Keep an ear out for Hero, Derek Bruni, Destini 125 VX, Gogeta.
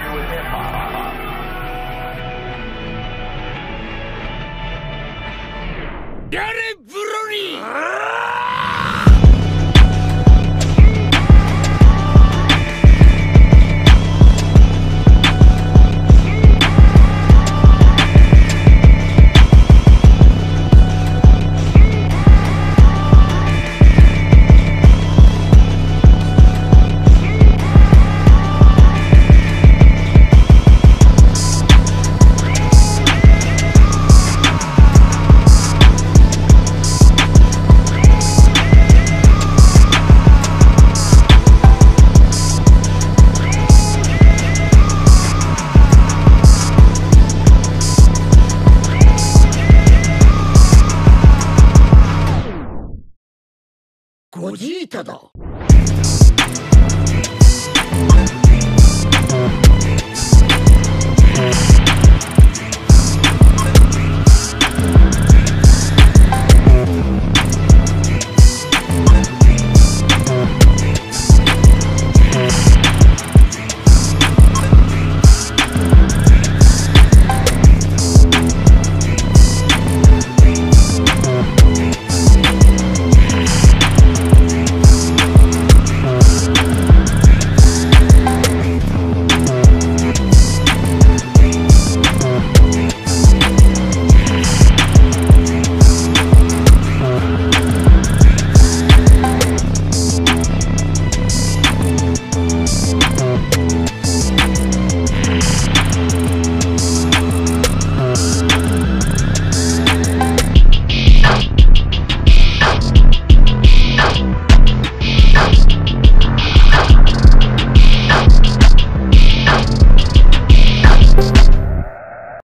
here with him. Derek Bruni! Gogetaだ。